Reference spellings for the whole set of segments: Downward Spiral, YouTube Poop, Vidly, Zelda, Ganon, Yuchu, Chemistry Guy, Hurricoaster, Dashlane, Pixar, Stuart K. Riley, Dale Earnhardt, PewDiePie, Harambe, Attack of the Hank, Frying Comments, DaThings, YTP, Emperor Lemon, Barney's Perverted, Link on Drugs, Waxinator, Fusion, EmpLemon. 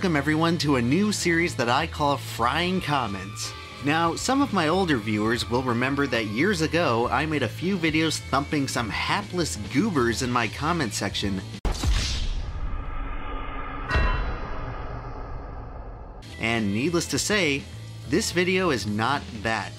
welcome everyone to a new series that I call Frying Comments. Now, some of my older viewers will remember that years ago I made a few videos thumping some hapless goobers in my comment section. And needless to say, this video is not that.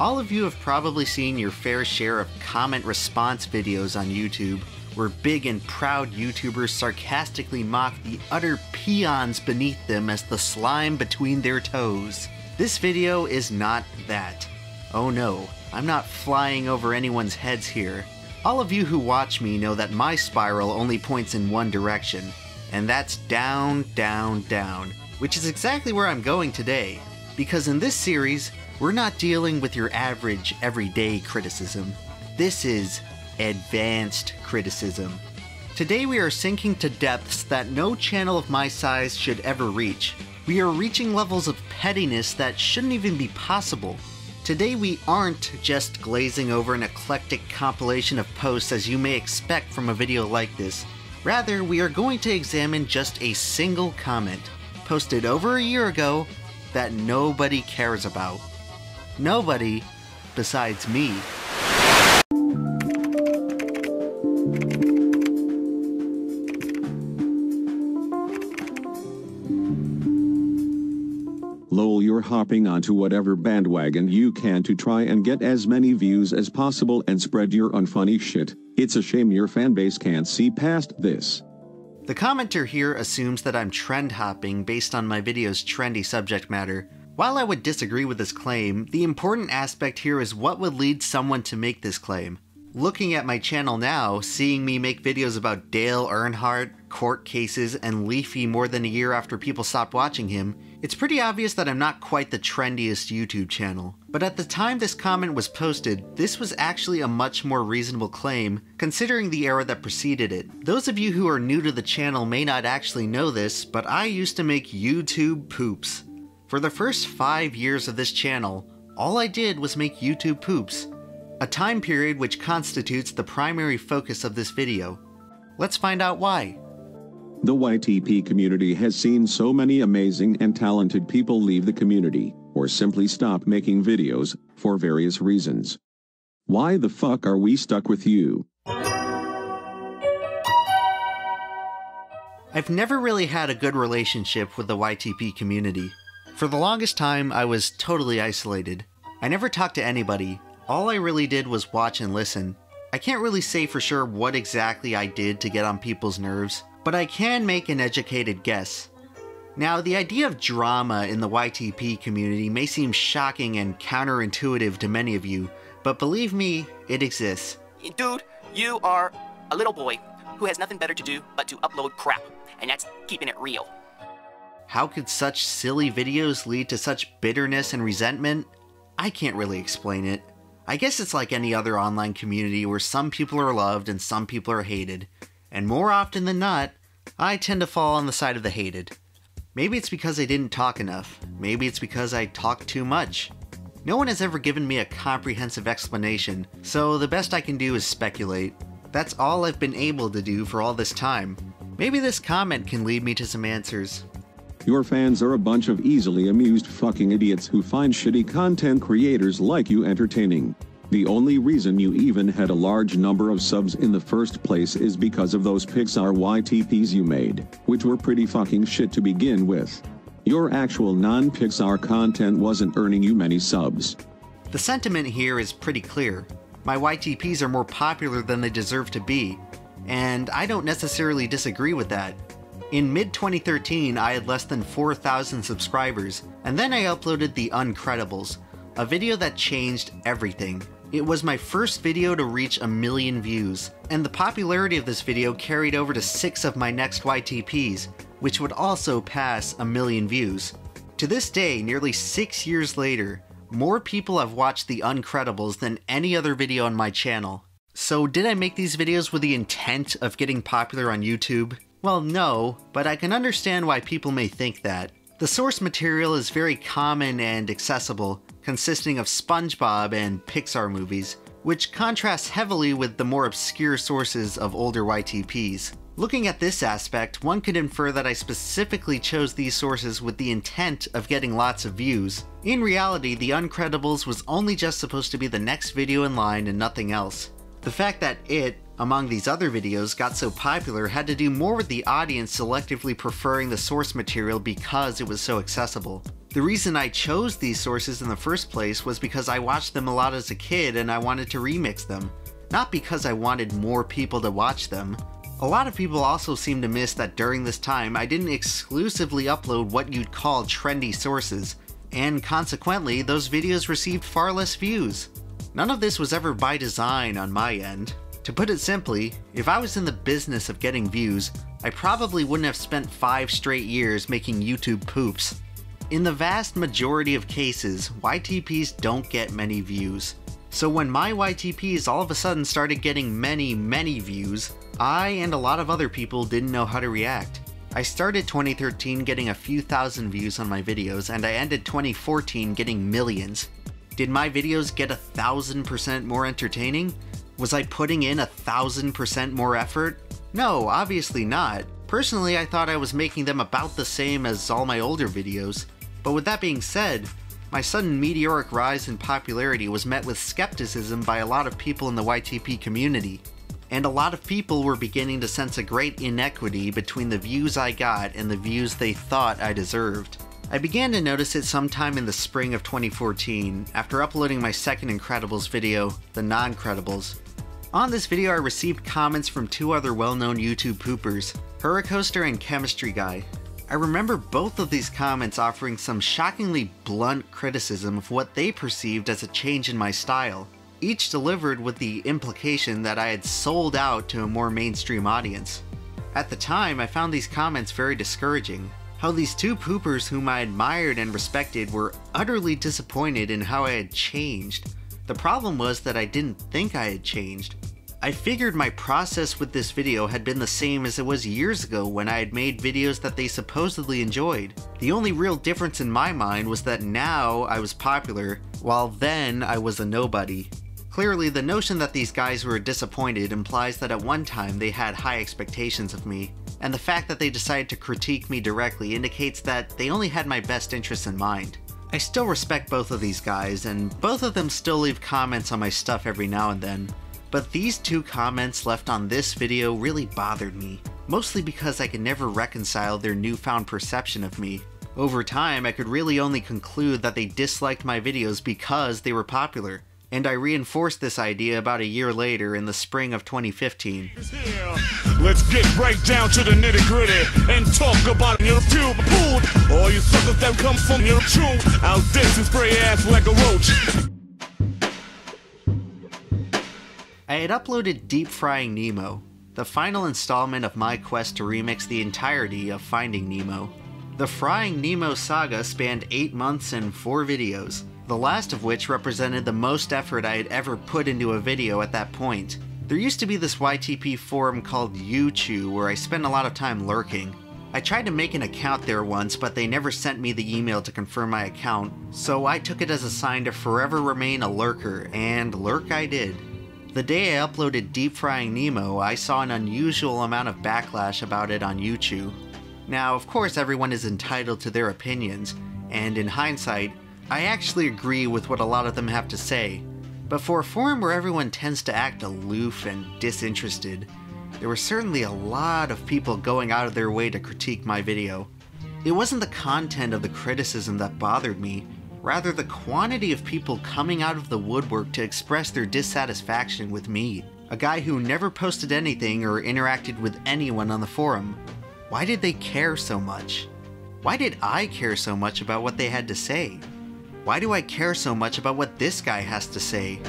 All of you have probably seen your fair share of comment response videos on YouTube, where big and proud YouTubers sarcastically mock the utter peons beneath them as the slime between their toes. This video is not that. Oh no, I'm not flying over anyone's heads here. All of you who watch me know that my spiral only points in one direction, and that's down, down, down, which is exactly where I'm going today, because in this series, we're not dealing with your average, everyday criticism. This is advanced criticism. Today we are sinking to depths that no channel of my size should ever reach. We are reaching levels of pettiness that shouldn't even be possible. Today we aren't just glazing over an eclectic compilation of posts as you may expect from a video like this. Rather, we are going to examine just a single comment, posted over a year ago, that nobody cares about. Nobody besides me. Lol, you're hopping onto whatever bandwagon you can to try and get as many views as possible and spread your unfunny shit. It's a shame your fanbase can't see past this. The commenter here assumes that I'm trend hopping based on my video's trendy subject matter. While I would disagree with this claim, the important aspect here is what would lead someone to make this claim. Looking at my channel now, seeing me make videos about Dale Earnhardt, court cases, and Leafy more than a year after people stopped watching him, it's pretty obvious that I'm not quite the trendiest YouTube channel. But at the time this comment was posted, this was actually a much more reasonable claim, considering the era that preceded it. Those of you who are new to the channel may not actually know this, but I used to make YouTube poops. For the first 5 years of this channel, all I did was make YouTube poops, a time period which constitutes the primary focus of this video. Let's find out why. The YTP community has seen so many amazing and talented people leave the community, or simply stop making videos, for various reasons. Why the fuck are we stuck with you? I've never really had a good relationship with the YTP community. For the longest time, I was totally isolated. I never talked to anybody. All I really did was watch and listen. I can't really say for sure what exactly I did to get on people's nerves, but I can make an educated guess. Now, the idea of drama in the YTP community may seem shocking and counterintuitive to many of you, but believe me, it exists. Dude, you are a little boy who has nothing better to do but to upload crap, and that's keeping it real. How could such silly videos lead to such bitterness and resentment? I can't really explain it. I guess it's like any other online community where some people are loved and some people are hated. And more often than not, I tend to fall on the side of the hated. Maybe it's because I didn't talk enough. Maybe it's because I talked too much. No one has ever given me a comprehensive explanation, so the best I can do is speculate. That's all I've been able to do for all this time. Maybe this comment can lead me to some answers. Your fans are a bunch of easily amused fucking idiots who find shitty content creators like you entertaining. The only reason you even had a large number of subs in the first place is because of those Pixar YTPs you made, which were pretty fucking shit to begin with. Your actual non-Pixar content wasn't earning you many subs. The sentiment here is pretty clear. My YTPs are more popular than they deserve to be, and I don't necessarily disagree with that. In mid-2013, I had less than 4,000 subscribers, and then I uploaded The Uncredibles, a video that changed everything. It was my first video to reach 1 million views, and the popularity of this video carried over to 6 of my next YTPs, which would also pass 1 million views. To this day, nearly 6 years later, more people have watched The Uncredibles than any other video on my channel. So did I make these videos with the intent of getting popular on YouTube? Well, no, but I can understand why people may think that. The source material is very common and accessible, consisting of SpongeBob and Pixar movies, which contrasts heavily with the more obscure sources of older YTPs. Looking at this aspect, one could infer that I specifically chose these sources with the intent of getting lots of views. In reality, The Uncredibles was only just supposed to be the next video in line and nothing else. The fact that it, among these other videos, got so popular had to do more with the audience selectively preferring the source material because it was so accessible. The reason I chose these sources in the first place was because I watched them a lot as a kid and I wanted to remix them, not because I wanted more people to watch them. A lot of people also seem to miss that during this time, I didn't exclusively upload what you'd call trendy sources, and consequently, those videos received far less views. None of this was ever by design on my end. To put it simply, if I was in the business of getting views, I probably wouldn't have spent 5 straight years making YouTube poops. In the vast majority of cases, YTPs don't get many views. So when my YTPs all of a sudden started getting many, many views, I and a lot of other people didn't know how to react. I started 2013 getting a few thousand views on my videos, and I ended 2014 getting millions. Did my videos get 1,000% more entertaining? Was I putting in 1,000% more effort? No, obviously not. Personally, I thought I was making them about the same as all my older videos. But with that being said, my sudden meteoric rise in popularity was met with skepticism by a lot of people in the YTP community, and a lot of people were beginning to sense a great inequity between the views I got and the views they thought I deserved. I began to notice it sometime in the spring of 2014, after uploading my second Incredibles video, The Non-Credibles. On this video I received comments from 2 other well-known YouTube poopers, Hurricoaster and Chemistry Guy. I remember both of these comments offering some shockingly blunt criticism of what they perceived as a change in my style, each delivered with the implication that I had sold out to a more mainstream audience. At the time, I found these comments very discouraging. How these 2 poopers whom I admired and respected were utterly disappointed in how I had changed. The problem was that I didn't think I had changed. I figured my process with this video had been the same as it was years ago when I had made videos that they supposedly enjoyed. The only real difference in my mind was that now I was popular, while then I was a nobody. Clearly, the notion that these guys were disappointed implies that at one time they had high expectations of me, and the fact that they decided to critique me directly indicates that they only had my best interests in mind. I still respect both of these guys, and both of them still leave comments on my stuff every now and then. But these 2 comments left on this video really bothered me, mostly because I could never reconcile their newfound perception of me. Over time, I could really only conclude that they disliked my videos because they were popular, and I reinforced this idea about a year later in the spring of 2015. Let's get right down to the nitty-gritty and talk about your pube food. All you suckers that come from your truth, I'll diss and spray ass like a roach. I had uploaded Deep Frying Nemo, the final installment of my quest to remix the entirety of Finding Nemo. The Frying Nemo saga spanned 8 months and 4 videos, the last of which represented the most effort I had ever put into a video at that point. There used to be this YTP forum called Yuchu where I spent a lot of time lurking. I tried to make an account there once, but they never sent me the email to confirm my account, so I took it as a sign to forever remain a lurker, and lurk I did. The day I uploaded Deep Frying Nemo, I saw an unusual amount of backlash about it on Yuchu. Now, of course, everyone is entitled to their opinions, and in hindsight, I actually agree with what a lot of them have to say. But for a forum where everyone tends to act aloof and disinterested, there were certainly a lot of people going out of their way to critique my video. It wasn't the content of the criticism that bothered me, rather the quantity of people coming out of the woodwork to express their dissatisfaction with me, a guy who never posted anything or interacted with anyone on the forum. Why did they care so much? Why did I care so much about what they had to say? Why do I care so much about what this guy has to say?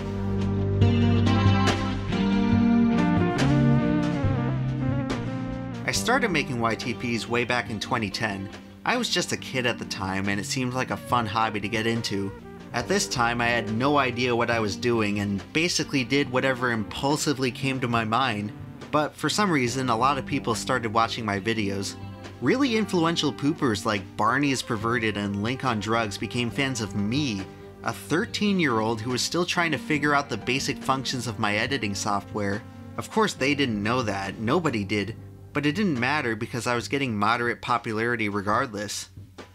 I started making YTPs way back in 2010. I was just a kid at the time, and it seemed like a fun hobby to get into. At this time, I had no idea what I was doing and basically did whatever impulsively came to my mind, but for some reason, a lot of people started watching my videos. Really influential poopers like Barney's Perverted and Link on Drugs became fans of me, a 13-year-old who was still trying to figure out the basic functions of my editing software. Of course, they didn't know that, nobody did. but it didn't matter because I was getting moderate popularity regardless.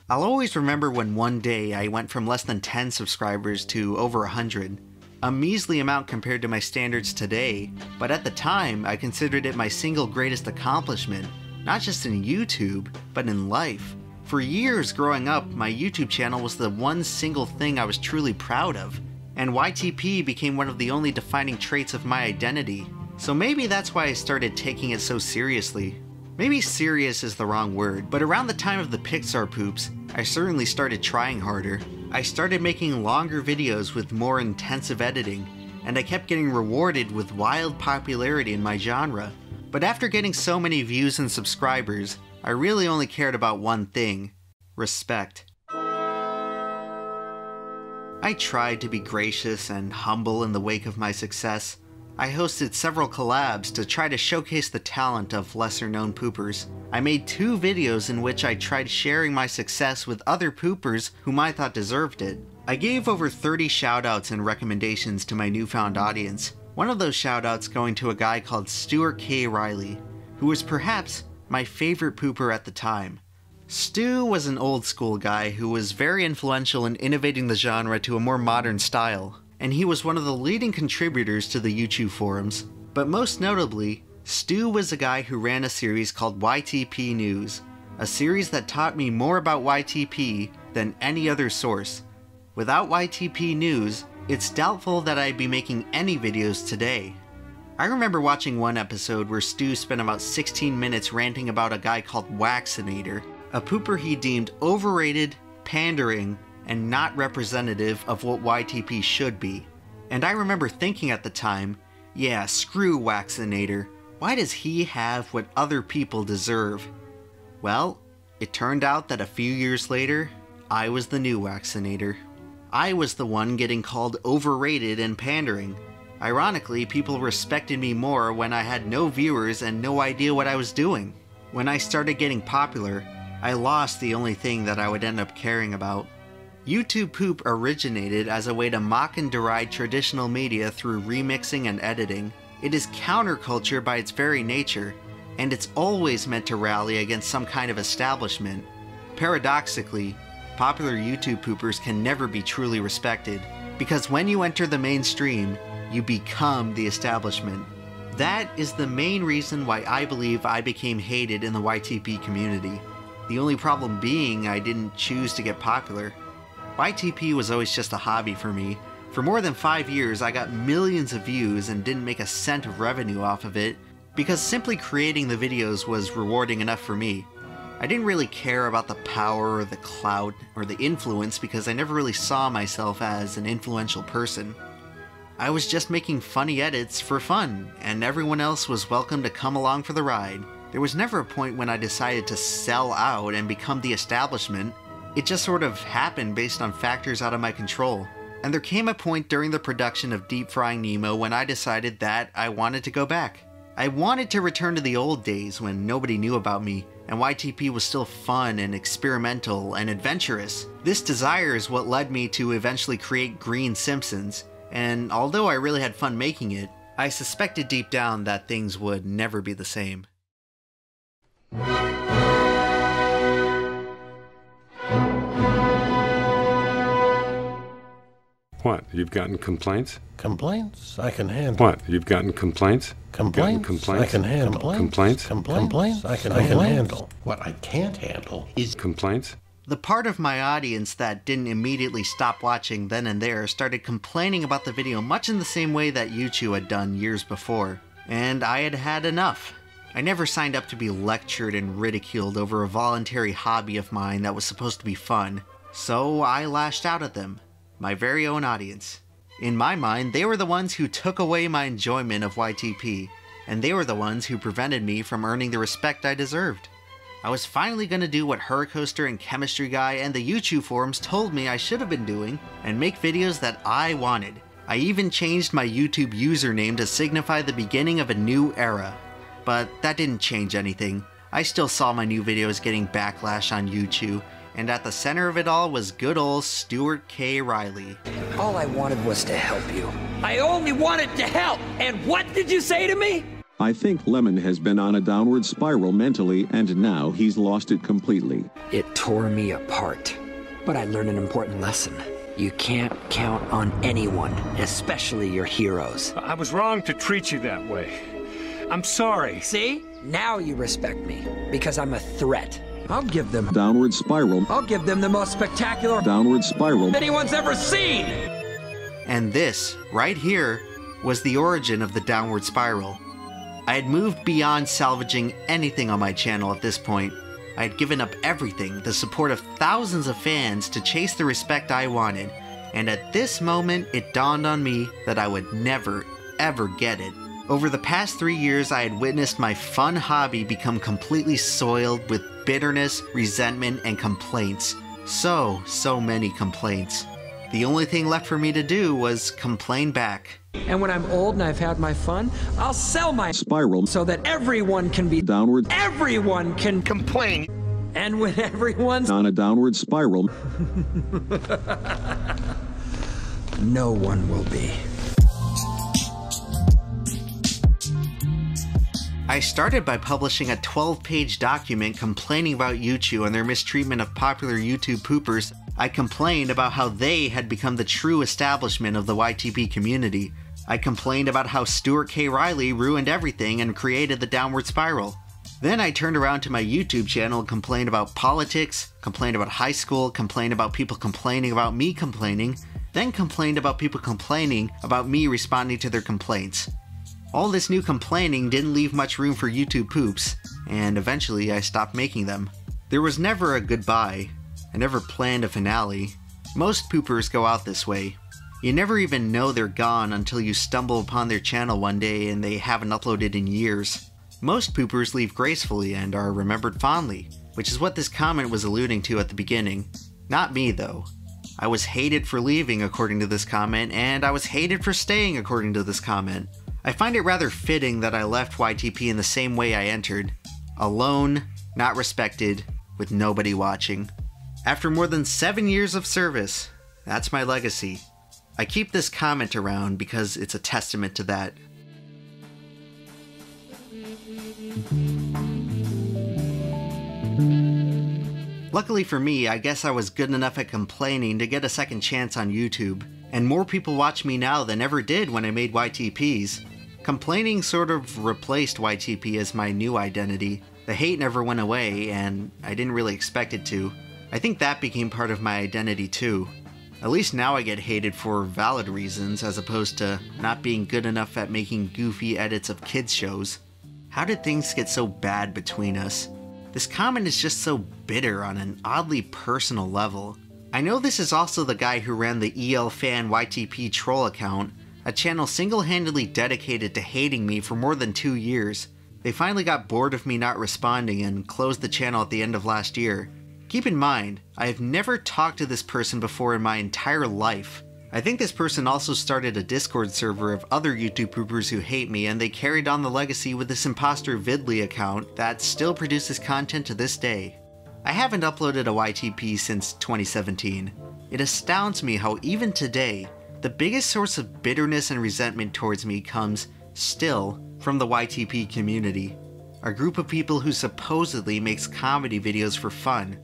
I'll always remember when one day I went from less than 10 subscribers to over 100. A measly amount compared to my standards today, but at the time I considered it my single greatest accomplishment, not just in YouTube, but in life. For years growing up, my YouTube channel was the one single thing I was truly proud of, and YTP became one of the only defining traits of my identity. So maybe that's why I started taking it so seriously. Maybe serious is the wrong word, but around the time of the Pixar poops, I certainly started trying harder. I started making longer videos with more intensive editing, and I kept getting rewarded with wild popularity in my genre. But after getting so many views and subscribers, I really only cared about one thing: respect. I tried to be gracious and humble in the wake of my success. I hosted several collabs to try to showcase the talent of lesser-known poopers. I made 2 videos in which I tried sharing my success with other poopers whom I thought deserved it. I gave over 30 shoutouts and recommendations to my newfound audience, one of those shoutouts going to a guy called Stuart K. Riley, who was perhaps my favorite pooper at the time. Stu was an old-school guy who was very influential in innovating the genre to a more modern style, and he was one of the leading contributors to the Yuchu forums. But most notably, Stu was a guy who ran a series called YTP News, a series that taught me more about YTP than any other source. Without YTP News, it's doubtful that I'd be making any videos today. I remember watching one episode where Stu spent about 16 minutes ranting about a guy called Waxinator, a pooper he deemed overrated, pandering, and not representative of what YTP should be. And I remember thinking at the time, yeah, screw Waxinator. Why does he have what other people deserve? Well, it turned out that a few years later, I was the new Waxinator. I was the one getting called overrated and pandering. Ironically, people respected me more when I had no viewers and no idea what I was doing. When I started getting popular, I lost the only thing that I would end up caring about. YouTube poop originated as a way to mock and deride traditional media through remixing and editing. It is counterculture by its very nature, and it's always meant to rally against some kind of establishment. Paradoxically, popular YouTube poopers can never be truly respected, because when you enter the mainstream, you become the establishment. That is the main reason why I believe I became hated in the YTP community. The only problem being I didn't choose to get popular. YTP was always just a hobby for me. For more than 5 years, I got millions of views and didn't make a cent of revenue off of it, because simply creating the videos was rewarding enough for me. I didn't really care about the power or the clout or the influence, because I never really saw myself as an influential person. I was just making funny edits for fun, and everyone else was welcome to come along for the ride. There was never a point when I decided to sell out and become the establishment. It just sort of happened based on factors out of my control. And there came a point during the production of Deep Frying Nemo when I decided that I wanted to go back. I wanted to return to the old days when nobody knew about me, and YTP was still fun and experimental and adventurous. This desire is what led me to eventually create Green Simpsons, and although I really had fun making it, I suspected deep down that things would never be the same. What? You've gotten complaints? Complaints? I can handle. What? You've gotten complaints? Complaints? Complaints? I can handle. Complaints? Complaints? I can handle. What I can't handle is complaints. The part of my audience that didn't immediately stop watching then and there started complaining about the video much in the same way that Yuchu had done years before, and I had had enough. I never signed up to be lectured and ridiculed over a voluntary hobby of mine that was supposed to be fun, so I lashed out at them. My very own audience. In my mind, they were the ones who took away my enjoyment of YTP, and they were the ones who prevented me from earning the respect I deserved. I was finally going to do what Hurricoaster and Chemistry Guy and the YouTube forums told me I should have been doing, and make videos that I wanted. I even changed my YouTube username to signify the beginning of a new era. But that didn't change anything. I still saw my new videos getting backlash on YouTube, and at the center of it all was good old Stuart K. Riley. All I wanted was to help you. I only wanted to help, and what did you say to me? I think Lemon has been on a downward spiral mentally, and now he's lost it completely. It tore me apart. But I learned an important lesson. You can't count on anyone, especially your heroes. I was wrong to treat you that way. I'm sorry. See? Now you respect me, because I'm a threat. I'll give them downward spiral. I'll give them the most spectacular downward spiral anyone's ever seen! And this, right here, was the origin of the downward spiral. I had moved beyond salvaging anything on my channel at this point. I had given up everything, the support of thousands of fans, to chase the respect I wanted. And at this moment, it dawned on me that I would never, ever get it. Over the past 3 years, I had witnessed my fun hobby become completely soiled with bitterness, resentment, and complaints. So many complaints. The only thing left for me to do was complain back. And when I'm old and I've had my fun, I'll sell my spiral so that everyone can be downward. Everyone can complain. And when everyone's on a downward spiral, no one will be. I started by publishing a 12-page document complaining about Yuchu and their mistreatment of popular YouTube poopers. I complained about how they had become the true establishment of the YTP community. I complained about how Stuart K. Riley ruined everything and created the downward spiral. Then I turned around to my YouTube channel and complained about politics, complained about high school, complained about people complaining about me complaining, then complained about people complaining about me responding to their complaints. All this new complaining didn't leave much room for YouTube poops, and eventually I stopped making them. There was never a goodbye. I never planned a finale. Most poopers go out this way. You never even know they're gone until you stumble upon their channel one day and they haven't uploaded in years. Most poopers leave gracefully and are remembered fondly, which is what this comment was alluding to at the beginning. Not me, though. I was hated for leaving according to this comment, and I was hated for staying according to this comment. I find it rather fitting that I left YTP in the same way I entered. Alone, not respected, with nobody watching. After more than 7 years of service, that's my legacy. I keep this comment around because it's a testament to that. Luckily for me, I guess I was good enough at complaining to get a second chance on YouTube, and more people watch me now than ever did when I made YTPs. Complaining sort of replaced YTP as my new identity. The hate never went away, and I didn't really expect it to. I think that became part of my identity too. At least now I get hated for valid reasons as opposed to not being good enough at making goofy edits of kids shows. How did things get so bad between us? This comment is just so bitter on an oddly personal level. I know this is also the guy who ran the EL Fan YTP Troll account, a channel single-handedly dedicated to hating me for more than 2 years. They finally got bored of me not responding and closed the channel at the end of last year. Keep in mind, I have never talked to this person before in my entire life. I think this person also started a Discord server of other YouTube poopers who hate me, and they carried on the legacy with this imposter Vidly account that still produces content to this day. I haven't uploaded a YTP since 2017. It astounds me how even today, the biggest source of bitterness and resentment towards me comes, still, from the YTP community. A group of people who supposedly makes comedy videos for fun.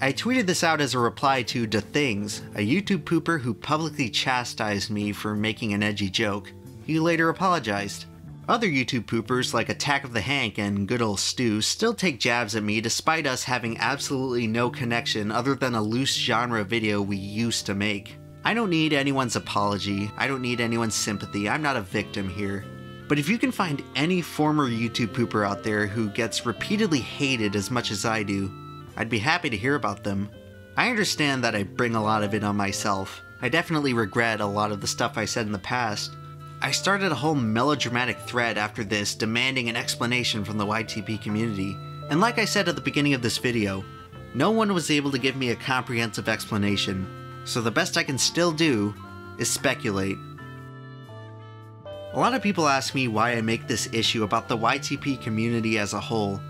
I tweeted this out as a reply to DaThings, a YouTube pooper who publicly chastised me for making an edgy joke. He later apologized. Other YouTube poopers like Attack of the Hank and Good Ol' Stu still take jabs at me despite us having absolutely no connection other than a loose genre video we used to make. I don't need anyone's apology, I don't need anyone's sympathy, I'm not a victim here. But if you can find any former YouTube pooper out there who gets repeatedly hated as much as I do, I'd be happy to hear about them. I understand that I bring a lot of it on myself. I definitely regret a lot of the stuff I said in the past. I started a whole melodramatic thread after this demanding an explanation from the YTP community. And like I said at the beginning of this video, no one was able to give me a comprehensive explanation. So the best I can still do is speculate. A lot of people ask me why I make this issue about the YTP community as a whole.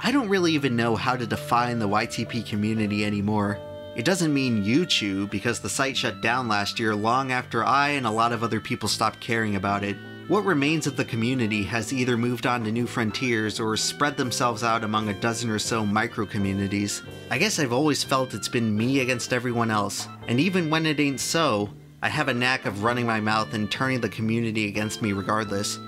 I don't really even know how to define the YTP community anymore. It doesn't mean Yuchu, because the site shut down last year long after I and a lot of other people stopped caring about it. What remains of the community has either moved on to new frontiers or spread themselves out among a dozen or so micro-communities. I guess I've always felt it's been me against everyone else, and even when it ain't so, I have a knack of running my mouth and turning the community against me regardless.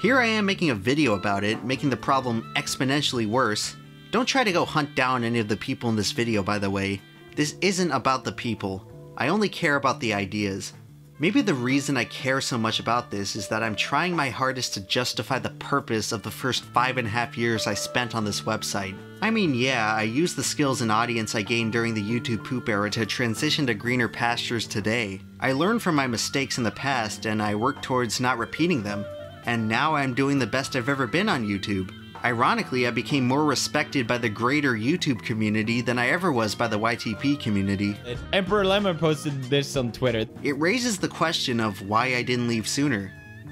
Here I am making a video about it, making the problem exponentially worse. Don't try to go hunt down any of the people in this video, by the way. This isn't about the people. I only care about the ideas. Maybe the reason I care so much about this is that I'm trying my hardest to justify the purpose of the first 5.5 years I spent on this website. I mean, yeah, I used the skills and audience I gained during the YouTube poop era to transition to greener pastures today. I learned from my mistakes in the past and I worked towards not repeating them. And now I'm doing the best I've ever been on YouTube. Ironically, I became more respected by the greater YouTube community than I ever was by the YTP community. Emperor Lemon posted this on Twitter. It raises the question of why I didn't leave sooner.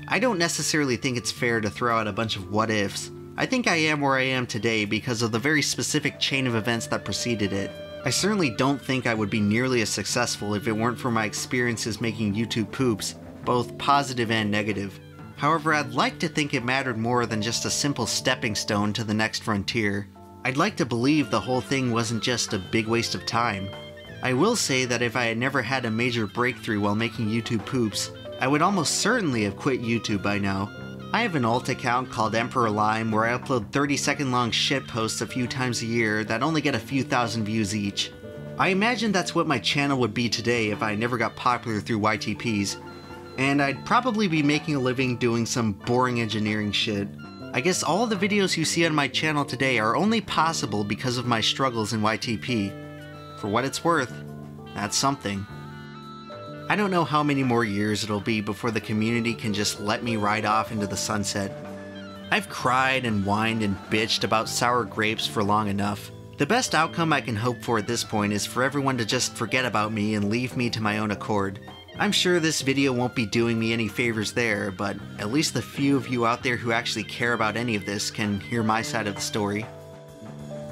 I don't necessarily think it's fair to throw out a bunch of what ifs. I think I am where I am today because of the very specific chain of events that preceded it. I certainly don't think I would be nearly as successful if it weren't for my experiences making YouTube poops, both positive and negative. However, I'd like to think it mattered more than just a simple stepping stone to the next frontier. I'd like to believe the whole thing wasn't just a big waste of time. I will say that if I had never had a major breakthrough while making YouTube poops, I would almost certainly have quit YouTube by now. I have an alt account called Emperor Lime where I upload 30-second long shit posts a few times a year that only get a few thousand views each. I imagine that's what my channel would be today if I never got popular through YTPs. And I'd probably be making a living doing some boring engineering shit. I guess all the videos you see on my channel today are only possible because of my struggles in YTP. For what it's worth, that's something. I don't know how many more years it'll be before the community can just let me ride off into the sunset. I've cried and whined and bitched about sour grapes for long enough. The best outcome I can hope for at this point is for everyone to just forget about me and leave me to my own accord. I'm sure this video won't be doing me any favors there, but at least the few of you out there who actually care about any of this can hear my side of the story.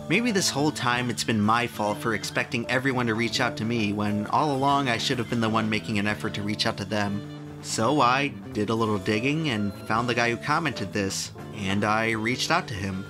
Maybe this whole time it's been my fault for expecting everyone to reach out to me, when all along I should have been the one making an effort to reach out to them. So I did a little digging and found the guy who commented this, and I reached out to him.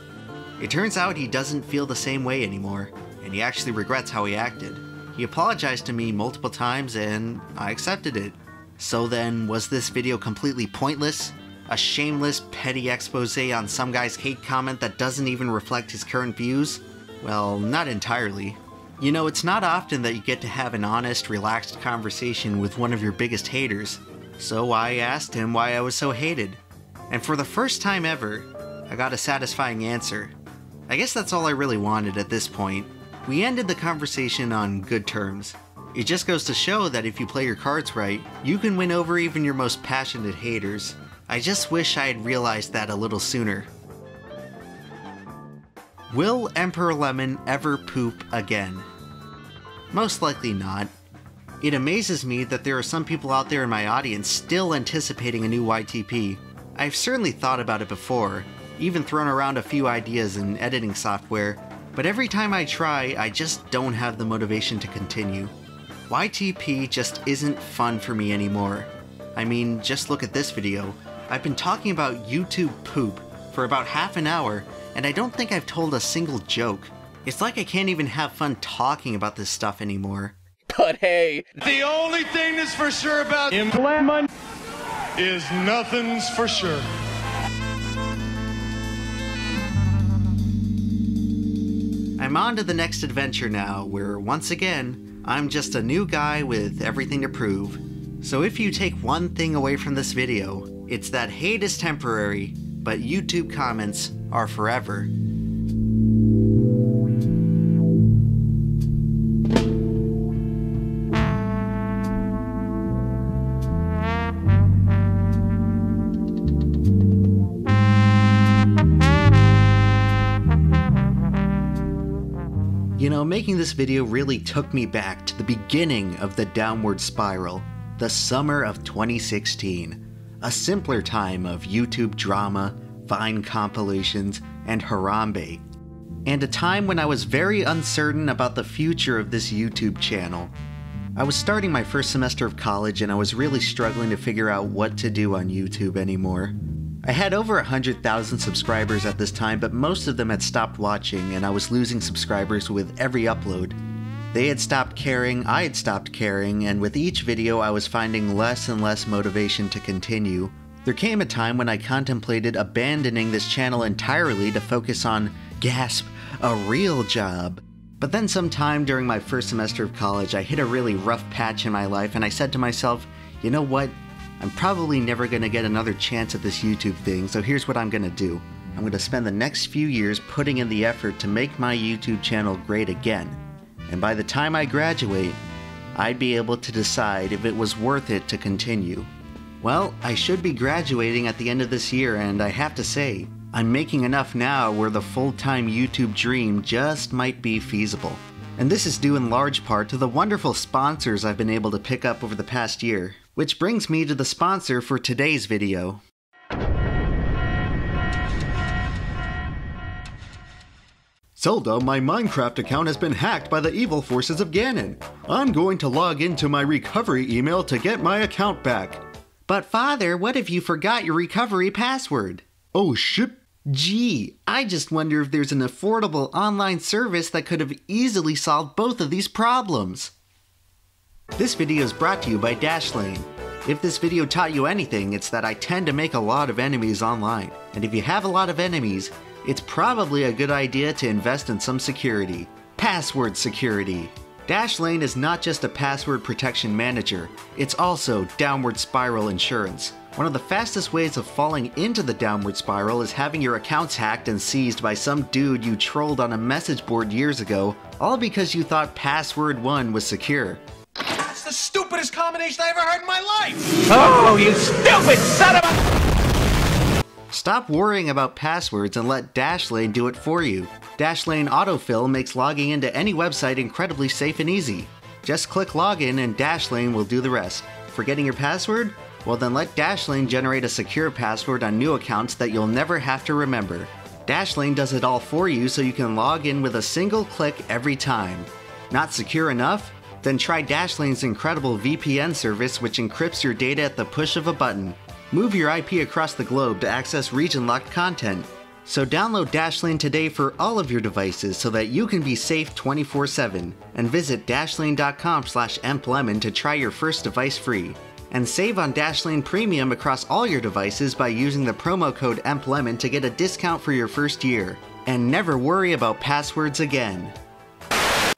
It turns out he doesn't feel the same way anymore, and he actually regrets how he acted. He apologized to me multiple times and I accepted it. So then, was this video completely pointless? A shameless, petty expose on some guy's hate comment that doesn't even reflect his current views? Well, not entirely. You know, it's not often that you get to have an honest, relaxed conversation with one of your biggest haters. So I asked him why I was so hated. And for the first time ever, I got a satisfying answer. I guess that's all I really wanted at this point. We ended the conversation on good terms. It just goes to show that if you play your cards right, you can win over even your most passionate haters. I just wish I had realized that a little sooner. Will Emperor Lemon ever poop again? Most likely not. It amazes me that there are some people out there in my audience still anticipating a new YTP. I've certainly thought about it before, even thrown around a few ideas in editing software. But every time I try, I just don't have the motivation to continue. YTP just isn't fun for me anymore. I mean, just look at this video. I've been talking about YouTube poop for about half an hour, and I don't think I've told a single joke. It's like I can't even have fun talking about this stuff anymore. But hey, the only thing that's for sure about Lemon is nothing's for sure. I'm on to the next adventure now, where once again, I'm just a new guy with everything to prove. So if you take one thing away from this video, it's that hate is temporary, but YouTube comments are forever. You know, making this video really took me back to the beginning of the Downward Spiral, the summer of 2016, a simpler time of YouTube drama, Vine compilations, and Harambe, and a time when I was very uncertain about the future of this YouTube channel. I was starting my first semester of college and I was really struggling to figure out what to do on YouTube anymore. I had over 100,000 subscribers at this time, but most of them had stopped watching and I was losing subscribers with every upload. They had stopped caring, I had stopped caring, and with each video I was finding less and less motivation to continue. There came a time when I contemplated abandoning this channel entirely to focus on, gasp, a real job. But then sometime during my first semester of college, I hit a really rough patch in my life and I said to myself, you know what, I'm probably never going to get another chance at this YouTube thing, so here's what I'm going to do. I'm going to spend the next few years putting in the effort to make my YouTube channel great again. And by the time I graduate, I'd be able to decide if it was worth it to continue. Well, I should be graduating at the end of this year and I have to say, I'm making enough now where the full-time YouTube dream just might be feasible. And this is due in large part to the wonderful sponsors I've been able to pick up over the past year. Which brings me to the sponsor for today's video. Zelda, my Minecraft account has been hacked by the evil forces of Ganon. I'm going to log into my recovery email to get my account back. But father, what if you forgot your recovery password? Oh shit. Gee, I just wonder if there's an affordable online service that could have easily solved both of these problems. This video is brought to you by Dashlane. If this video taught you anything, it's that I tend to make a lot of enemies online. And if you have a lot of enemies, it's probably a good idea to invest in some security. Password security. Dashlane is not just a password protection manager, it's also downward spiral insurance. One of the fastest ways of falling into the downward spiral is having your accounts hacked and seized by some dude you trolled on a message board years ago, all because you thought password 1 was secure. That's the stupidest combination I ever heard in my life! Oh, you stupid son of a— Stop worrying about passwords and let Dashlane do it for you. Dashlane Autofill makes logging into any website incredibly safe and easy. Just click Login and Dashlane will do the rest. Forgetting your password? Well then let Dashlane generate a secure password on new accounts that you'll never have to remember. Dashlane does it all for you so you can log in with a single click every time. Not secure enough? Then try Dashlane's incredible VPN service which encrypts your data at the push of a button. Move your IP across the globe to access region-locked content. So download Dashlane today for all of your devices so that you can be safe 24/7. And visit dashlane.com/emplemon to try your first device free. And save on Dashlane Premium across all your devices by using the promo code emplemon to get a discount for your first year. And never worry about passwords again.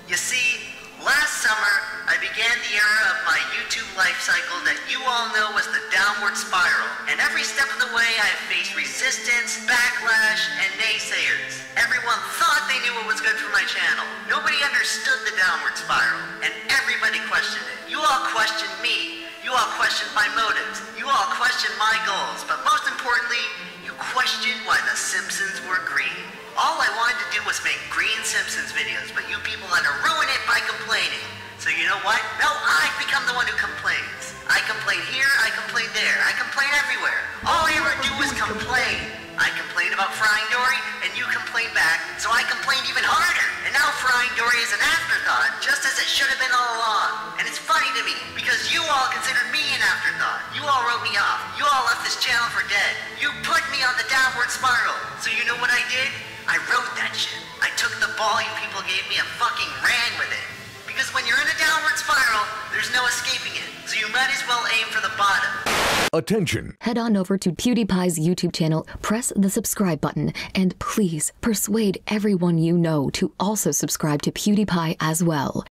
You see, last summer I began the era of my YouTube life cycle that you all know as the downward spiral. And every step of the way I have faced resistance, backlash, and naysayers. Everyone thought they knew what was good for my channel. Nobody understood the downward spiral. And everybody questioned it. You all questioned me. You all questioned my motives. You all questioned my goals. But most importantly, you questioned why the Simpsons were green. All I wanted to do was make green Simpsons videos, but you people had to ruin it by complaining. So you know what? No, I've become the one who complains. I complain here, I complain there, I complain everywhere. All I ever do is complain. I complain about frying dory, and you complain back, so I complained even harder. And now frying dory is an afterthought, just as it should have been all along. And it's funny to me, because you all considered me an afterthought. You all wrote me off. You all left this channel for dead. You put me on the downward spiral. So you know what I did? I wrote that shit. I took the ball you people gave me and fucking ran with it. Because when you're in a downward spiral, there's no escaping it. So you might as well aim for the bottom. Attention! Head on over to PewDiePie's YouTube channel, press the subscribe button, and please persuade everyone you know to also subscribe to PewDiePie as well.